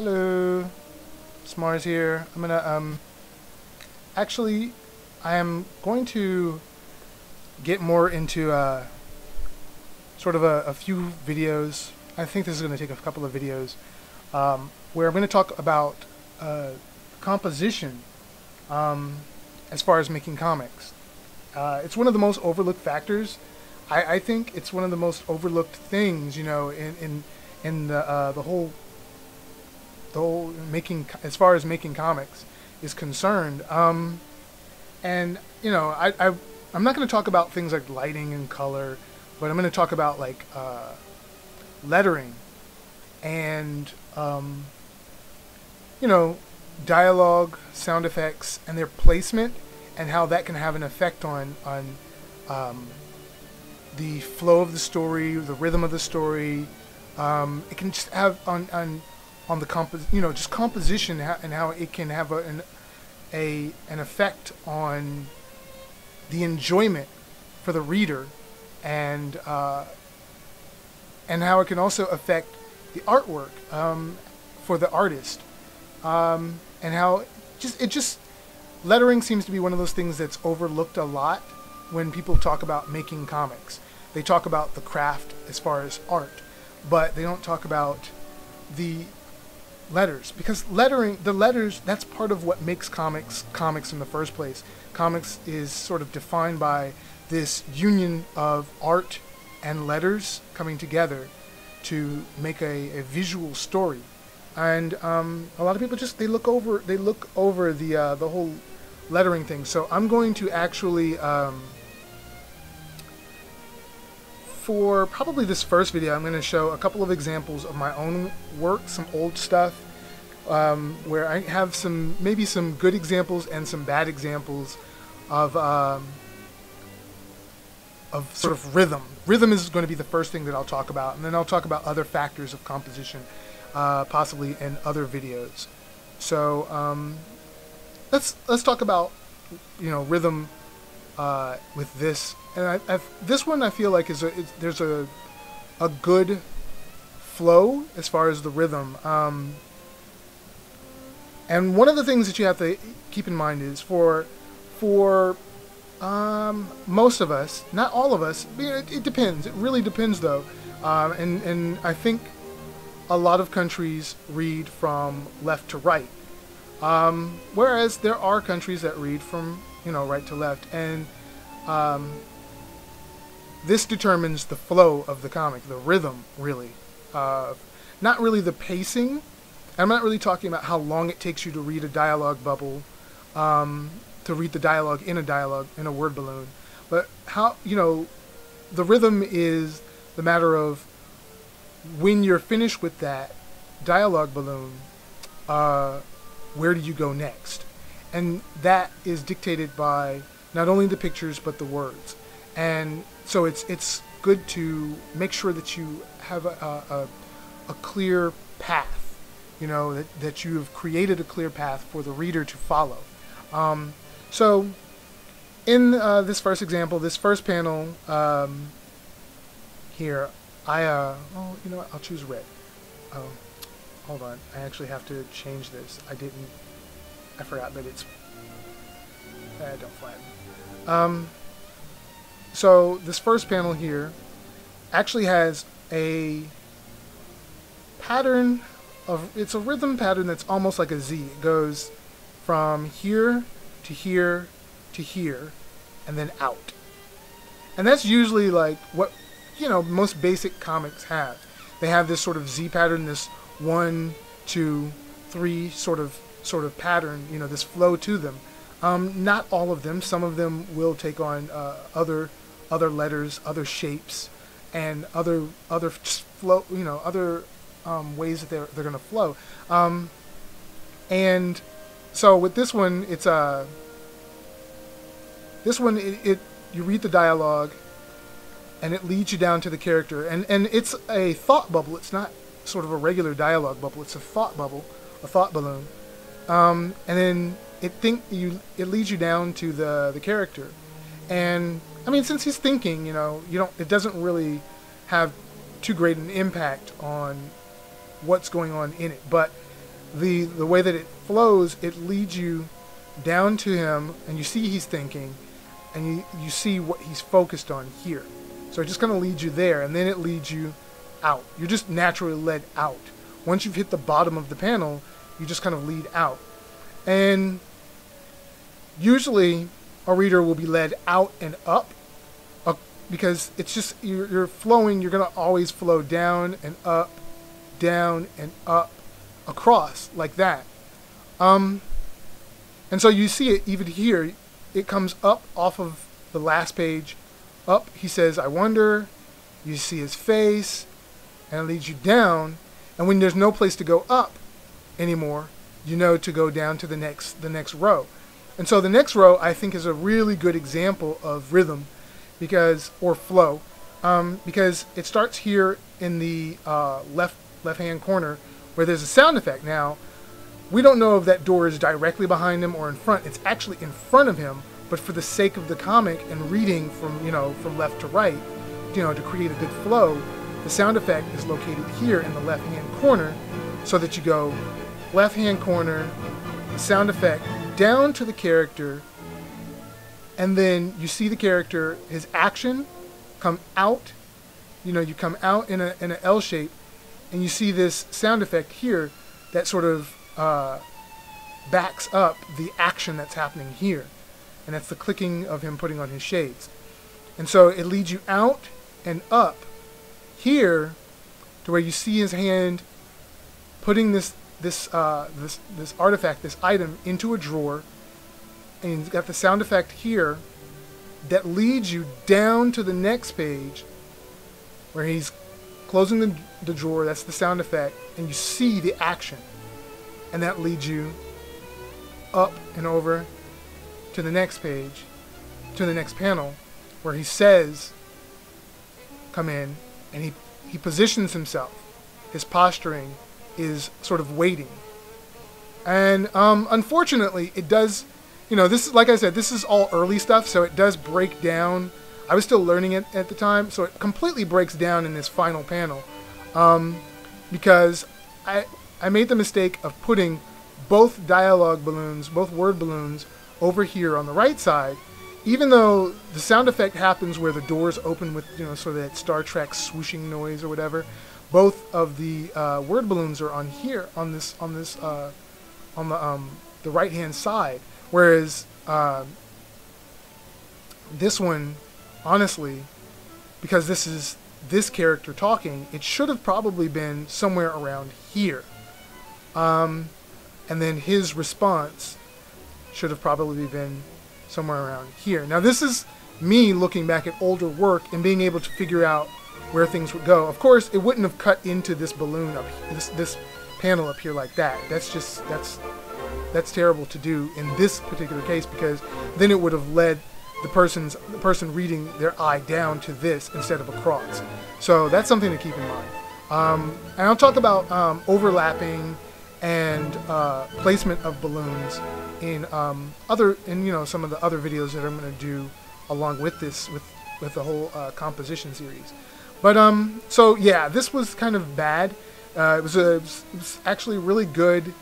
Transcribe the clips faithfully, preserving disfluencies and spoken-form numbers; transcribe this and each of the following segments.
Hello, it's Mars here. I'm gonna um actually I am going to get more into uh sort of a, a few videos. I think this is gonna take a couple of videos um where I'm gonna talk about uh composition um as far as making comics. Uh it's one of the most overlooked factors. I, I think it's one of the most overlooked things, you know, in in in the uh, the whole the whole making as far as making comics is concerned. Um, and you know, I, I I'm not going to talk about things like lighting and color, but I'm going to talk about like uh, lettering and um, you know, dialogue, sound effects, and their placement, and how that can have an effect on on um, the flow of the story, the rhythm of the story. Um, it can just have on on on the compo you know just composition and how it can have a an, a an effect on the enjoyment for the reader, and uh, and how it can also affect the artwork um, for the artist, um, and how just it just lettering seems to be one of those things that's overlooked a lot. When people talk about making comics, they talk about the craft as far as art, but they don't talk about the letters, because lettering, the letters, that's part of what makes comics comics in the first place. Comics is sort of defined by this union of art and letters coming together to make a, a visual story. And um, a lot of people just they look over they look over the uh, the whole lettering thing. So I'm going to actually. Um, For probably this first video, I'm going to show a couple of examples of my own work, some old stuff, um, where I have some maybe some good examples and some bad examples of um, of sort of rhythm. Rhythm is going to be the first thing that I'll talk about, and then I'll talk about other factors of composition, uh, possibly in other videos. So um, let's let's talk about you know rhythm uh, with this. And I, I've, this one I feel like is a, it's, there's a a good flow as far as the rhythm. Um, and one of the things that you have to keep in mind is for for um, most of us, not all of us, it, it depends. It really depends though. Um, and and I think a lot of countries read from left to right, um, whereas there are countries that read from you know right to left, and um, this determines the flow of the comic, the rhythm, really. Uh, not really the pacing. I'm not really talking about how long it takes you to read a dialogue bubble, um, to read the dialogue in a dialogue, in a word balloon. But how, you know, the rhythm is the matter of when you're finished with that dialogue balloon, uh, where do you go next? And that is dictated by not only the pictures, but the words. And so it's it's good to make sure that you have a, a, a clear path, you know, that, that you have created a clear path for the reader to follow. Um, so in uh, this first example, this first panel um, here, I, uh, oh, you know what, I'll choose red. Oh, hold on, I actually have to change this. I didn't, I forgot that it's, I don't flag. Um, so this first panel here actually has a pattern of, it's a rhythm pattern that's almost like a Z. It goes from here to here to here and then out. And that's usually like what, you know, most basic comics have. They have this sort of Z pattern, this one, two, three sort of, sort of pattern, you know, this flow to them. Um, not all of them. Some of them will take on uh, other other letters, other shapes, and other other flow. You know, other um, ways that they're they're going to flow. Um, and so with this one, it's a uh, this one. It, it you read the dialogue, and it leads you down to the character, and and it's a thought bubble. It's not sort of a regular dialogue bubble. It's a thought bubble, a thought balloon, um, and then. It think you it leads you down to the the character, and I mean since he's thinking, you know, you don't it doesn't really have too great an impact on what's going on in it. But the the way that it flows, it leads you down to him, and you see he's thinking, and you, you see what he's focused on here. So it just kind of leads you there, and then it leads you out. You're just naturally led out. Once you've hit the bottom of the panel, you just kind of lead out. And usually a reader will be led out and up, uh, because it's just, you're, you're flowing, you're going to always flow down and up, down and up, across, like that. Um, and so you see it even here. It comes up off of the last page. Up, he says, I wonder. You see his face, and it leads you down. And when there's no place to go up anymore, you know to go down to the next the next row. And so the next row, I think, is a really good example of rhythm, because or flow, um, because it starts here in the uh, left left-hand corner where there's a sound effect. Now, we don't know if that door is directly behind him or in front. It's actually in front of him, but for the sake of the comic and reading from you know from left to right, you know, to create a good flow, the sound effect is located here in the left-hand corner, so that you go left-hand corner, the sound effect down to the character, and then you see the character, his action, come out. You know, you come out in a in an L shape, and you see this sound effect here that sort of uh, backs up the action that's happening here, and that's the clicking of him putting on his shades. And so it leads you out and up here to where you see his hand putting this this uh, this this artifact, this item, into a drawer, and you've got the sound effect here that leads you down to the next page where he's closing the, the drawer. That's the sound effect, and you see the action, and that leads you up and over to the next page, to the next panel, where he says, come in, and he, he positions himself. His posturing is sort of waiting. And um, unfortunately, it does, you know, this is, like I said, this is all early stuff, so it does break down. I was still learning it at the time, so it completely breaks down in this final panel, um, because I, I made the mistake of putting both dialogue balloons, both word balloons, over here on the right side, even though the sound effect happens where the doors open with, you know, sort of that Star Trek swooshing noise or whatever. Both of the uh, word balloons are on here, on this, on this, uh, on the um, the right-hand side. Whereas uh, this one, honestly, because this is this character talking, it should have probably been somewhere around here, um, and then his response should have probably been somewhere around here. Now, this is me looking back at older work and being able to figure out where things would go. Of course, it wouldn't have cut into this balloon up, this this panel up here like that. That's just that's that's terrible to do in this particular case, because then it would have led the person's the person reading their eye down to this instead of across. So that's something to keep in mind. Um, and I'll talk about um, overlapping and uh, placement of balloons in um, other, in you know, some of the other videos that I'm going to do along with this, with with the whole uh, composition series. But um, so yeah, this was kind of bad. Uh, it was a, it was actually really good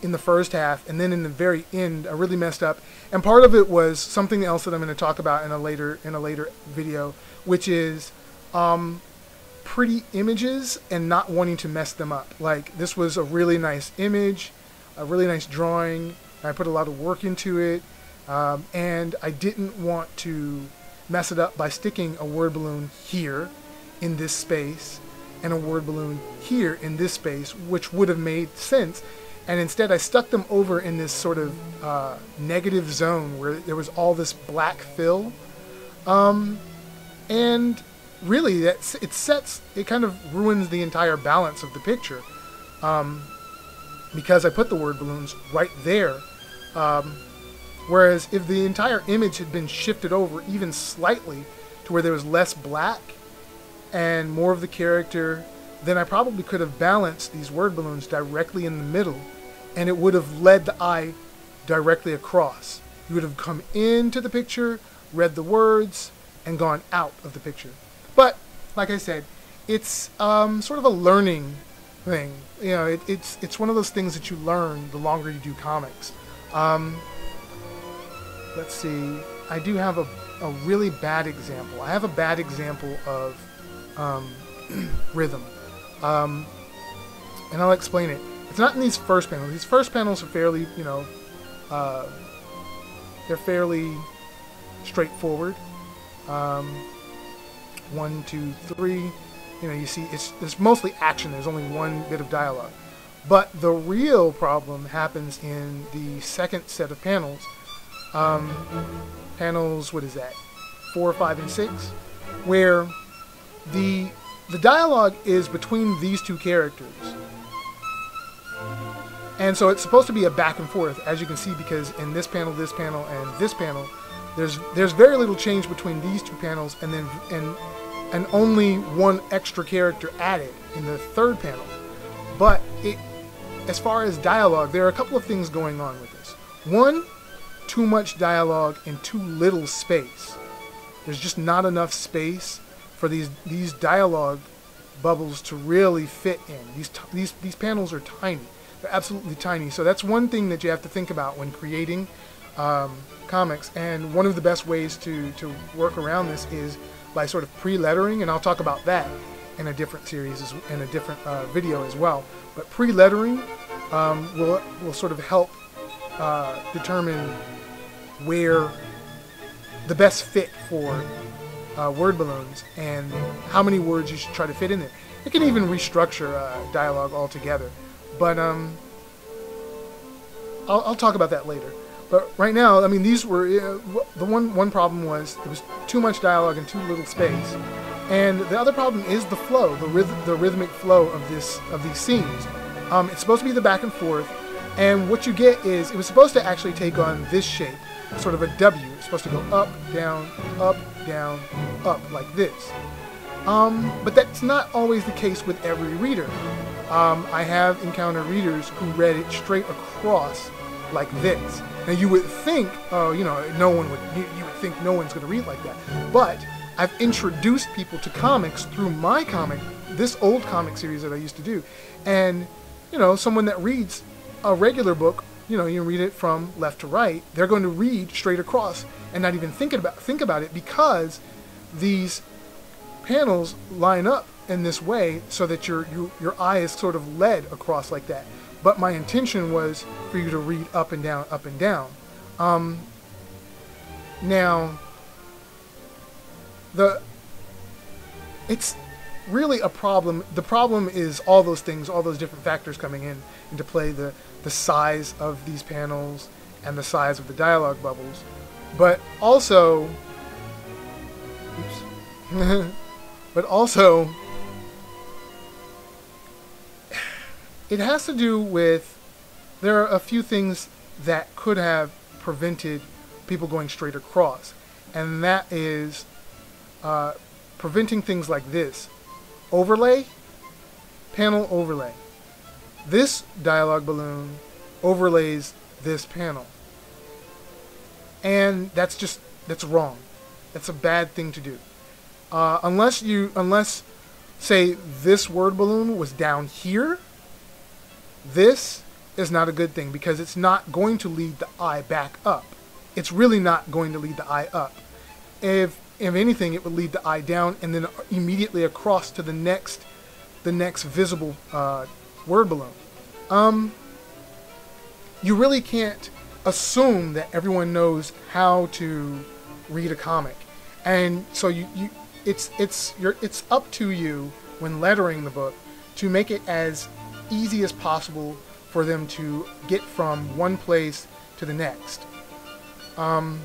in the first half, and then in the very end, I really messed up. And part of it was something else that I'm going to talk about in a later in a later video, which is um, pretty images and not wanting to mess them up. Like, this was a really nice image, a really nice drawing. I put a lot of work into it, um, and I didn't want to mess it up by sticking a word balloon here in this space and a word balloon here in this space, which would have made sense. And instead, I stuck them over in this sort of uh, negative zone where there was all this black fill, um, and really, that's, it sets it kind of ruins the entire balance of the picture, um, because I put the word balloons right there. Um, whereas if the entire image had been shifted over even slightly to where there was less black and more of the character, then I probably could have balanced these word balloons directly in the middle, and it would have led the eye directly across. You would have come into the picture, read the words, and gone out of the picture. But like I said, it's um, sort of a learning thing. You know, it, it's it's one of those things that you learn the longer you do comics. Um, let's see. I do have a, a really bad example. I have a bad example of um, rhythm. Um, and I'll explain it. It's not in these first panels. These first panels are fairly, you know, uh, they're fairly straightforward. Um, one, two, three. You know, you see, it's, it's mostly action. There's only one bit of dialogue. But the real problem happens in the second set of panels. Um, panels, what is that? Four, five, and six, where the the dialogue is between these two characters. And so it's supposed to be a back and forth, as you can see, because in this panel, this panel, and this panel, there's there's very little change between these two panels, and then and and only one extra character added in the third panel. But it, as far as dialogue, there are a couple of things going on with this. One, too much dialogue and too little space. There's just not enough space for these these dialogue bubbles to really fit in. These t these these panels are tiny. They're absolutely tiny. So that's one thing that you have to think about when creating um, comics. And one of the best ways to to work around this is by sort of pre-lettering, and I'll talk about that in a different series, as, in a different uh, video as well. But pre-lettering um, will, will sort of help uh, determine where the best fit for uh, word balloons and how many words you should try to fit in there. It can even restructure uh, dialogue altogether. But um, I'll, I'll talk about that later. But right now, I mean, these were, uh, the one, one problem was it was too much dialogue and too little space. And the other problem is the flow, the, ryth the rhythmic flow of this of these scenes. Um, it's supposed to be the back and forth, and what you get is, it was supposed to actually take on this shape, sort of a W. It's supposed to go up, down, up, down, up, like this. Um, but that's not always the case with every reader. Um, I have encountered readers who read it straight across like this. Now you would think, oh, you know, no one would, you, you would think no one's going to read like that, but I've introduced people to comics through my comic, this old comic series that I used to do. And, you know, someone that reads a regular book, you know, you read it from left to right, they're going to read straight across and not even think about, think about it, because these panels line up in this way so that your, your, your eye is sort of led across like that. But my intention was for you to read up and down, up and down. Um, now... The, it's really a problem. The problem is all those things, all those different factors coming in into play, the, the size of these panels and the size of the dialogue bubbles. But also, oops, but also, it has to do with, there are a few things that could have prevented people going straight across. And that is... Uh, preventing things like this. Overlay, panel overlay. This dialogue balloon overlays this panel. And that's just, that's wrong. That's a bad thing to do. Uh, unless you, unless, say, this word balloon was down here, this is not a good thing because it's not going to lead the eye back up. It's really not going to lead the eye up. If If anything, it would lead the eye down and then immediately across to the next, the next visible uh, word balloon. Um, you really can't assume that everyone knows how to read a comic, and so you, you it's it's you're, it's up to you when lettering the book to make it as easy as possible for them to get from one place to the next. Um,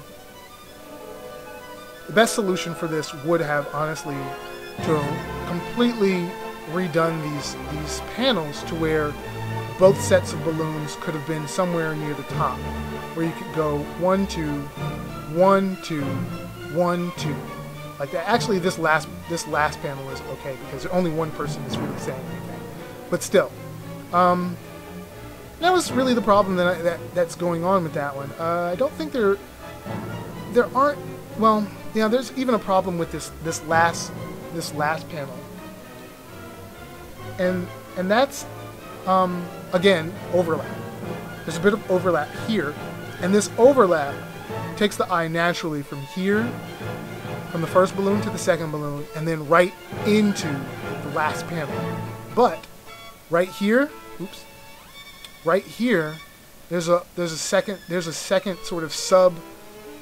The best solution for this would have, honestly, to completely redone these these panels to where both sets of balloons could have been somewhere near the top, where you could go one, two, one, two, one, two, like that. Actually, this last this last panel is okay because only one person is really saying anything, but still, um, that was really the problem that I, that that's going on with that one. Uh, I don't think there there aren't well. Yeah, there's even a problem with this this last this last panel, and and that's, um, again, overlap. There's a bit of overlap here, and this overlap takes the eye naturally from here, from the first balloon to the second balloon, and then right into the last panel. But right here, oops, right here, there's a there's a second there's a second sort of sub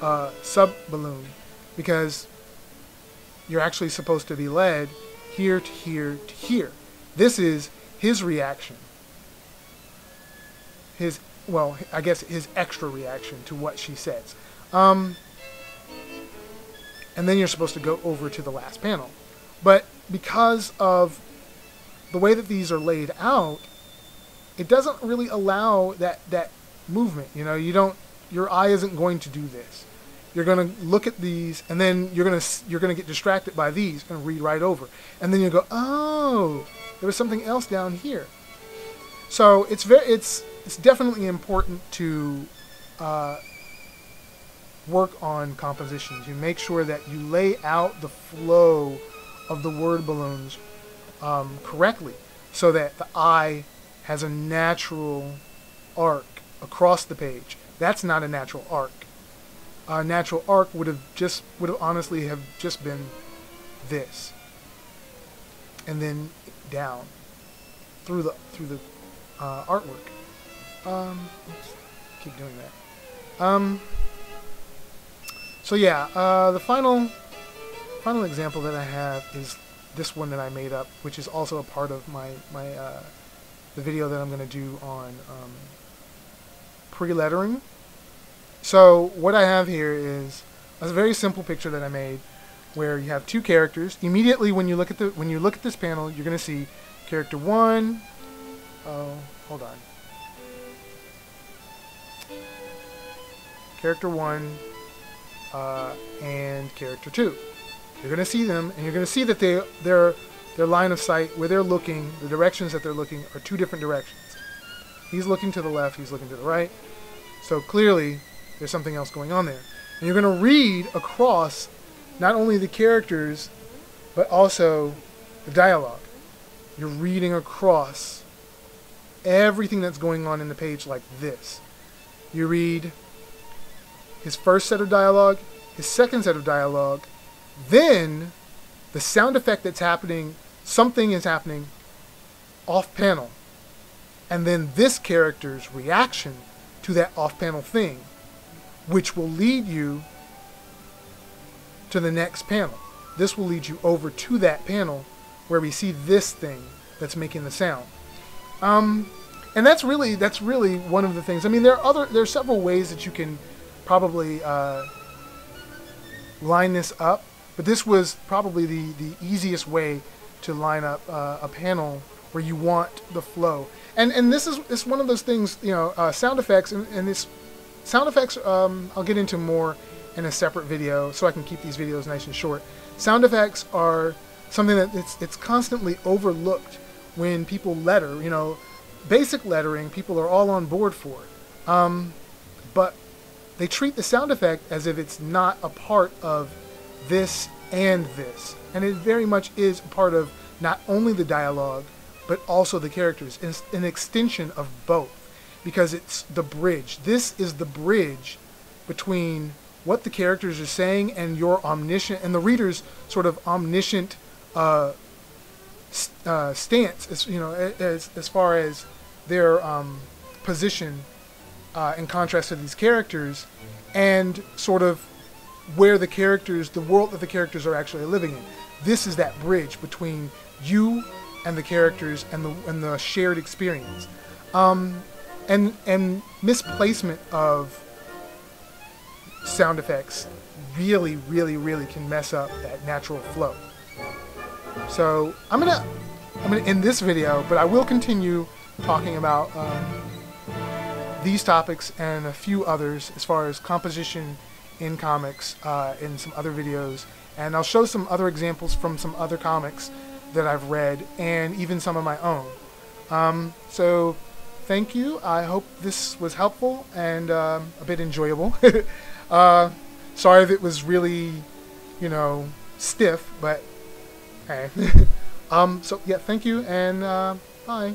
uh, sub balloon, because you're actually supposed to be led here to here to here. This is his reaction. His well, I guess his extra reaction to what she says. Um, and then you're supposed to go over to the last panel. But because of the way that these are laid out, it doesn't really allow that that movement. You know, you don't. Your eye isn't going to do this. You're going to look at these, and then you're going to you're going to get distracted by these and read right over. And then you go, oh, there was something else down here. So it's very it's it's definitely important to uh, work on compositions. You make sure that you lay out the flow of the word balloons um, correctly, so that the eye has a natural arc across the page. That's not a natural arc. A natural arc would have just would have honestly have just been this, and then down through the through the uh, artwork. Um, keep doing that. Um, so yeah, uh, the final final example that I have is this one that I made up, which is also a part of my my. Uh, the video that I'm going to do on um, pre-lettering. So what I have here is a very simple picture that I made, where you have two characters. Immediately when you look at the when you look at this panel, you're going to see character one. Oh, hold on. Character one uh, and character two. You're going to see them, and you're going to see that they they're. Their line of sight, where they're looking, the directions that they're looking are two different directions. He's looking to the left, he's looking to the right. So clearly, there's something else going on there. And you're going to read across not only the characters, but also the dialogue. You're reading across everything that's going on in the page like this. You read his first set of dialogue, his second set of dialogue, then the sound effect that's happening. Something is happening off-panel. And then this character's reaction to that off-panel thing, which will lead you to the next panel. This will lead you over to that panel where we see this thing that's making the sound. Um, and that's really that's really one of the things. I mean, there are other there are several ways that you can probably uh, line this up, but this was probably the the easiest way to line up uh, a panel where you want the flow. And and this is it's one of those things, you know, uh, sound effects, and, and this sound effects, um, I'll get into more in a separate video so I can keep these videos nice and short. Sound effects are something that it's, it's constantly overlooked when people letter, you know, basic lettering, people are all on board for it. Um, but they treat the sound effect as if it's not a part of this and this. And it very much is a part of not only the dialogue, but also the characters. It's an extension of both, because it's the bridge. This is the bridge between what the characters are saying and your omniscient, and the reader's sort of omniscient uh, uh, stance, as, you know, as, as far as their um, position uh, in contrast to these characters, and sort of where the characters, the world that the characters are actually living in. This is that bridge between you and the characters and the and the shared experience. Um, and and misplacement of sound effects really, really, really can mess up that natural flow. So I'm gonna I'm gonna end this video, but I will continue talking about um, these topics and a few others as far as composition in comics uh, in some other videos, and I'll show some other examples from some other comics that I've read, and even some of my own. Um, so thank you. I hope this was helpful and um, a bit enjoyable. uh, sorry if it was really, you know, stiff, but hey. um, so yeah, thank you, and uh, Bye.